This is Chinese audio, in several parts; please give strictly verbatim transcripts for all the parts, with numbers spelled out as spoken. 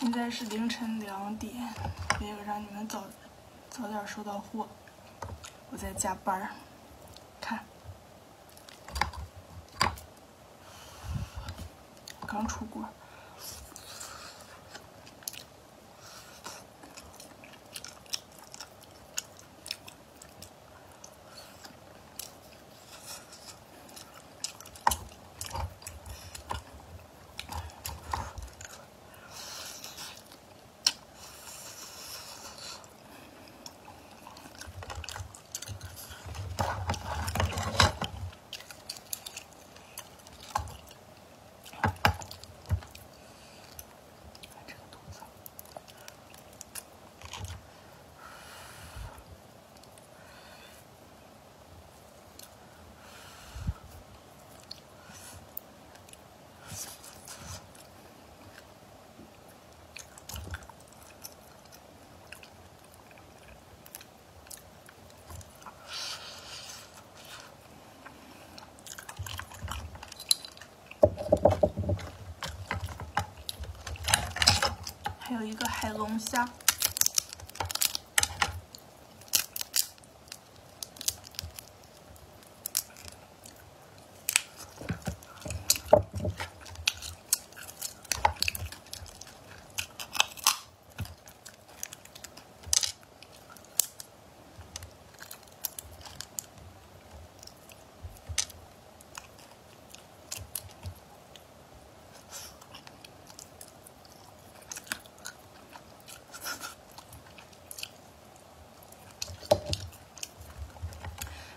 现在是凌晨两点，为了让你们早早点收到货，我在加班儿。看，刚出锅。 还有一个海龙虾，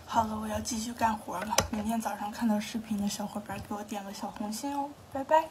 好了，我要继续干活了。明天早上看到视频的小伙伴，给我点个小红心哦，拜拜。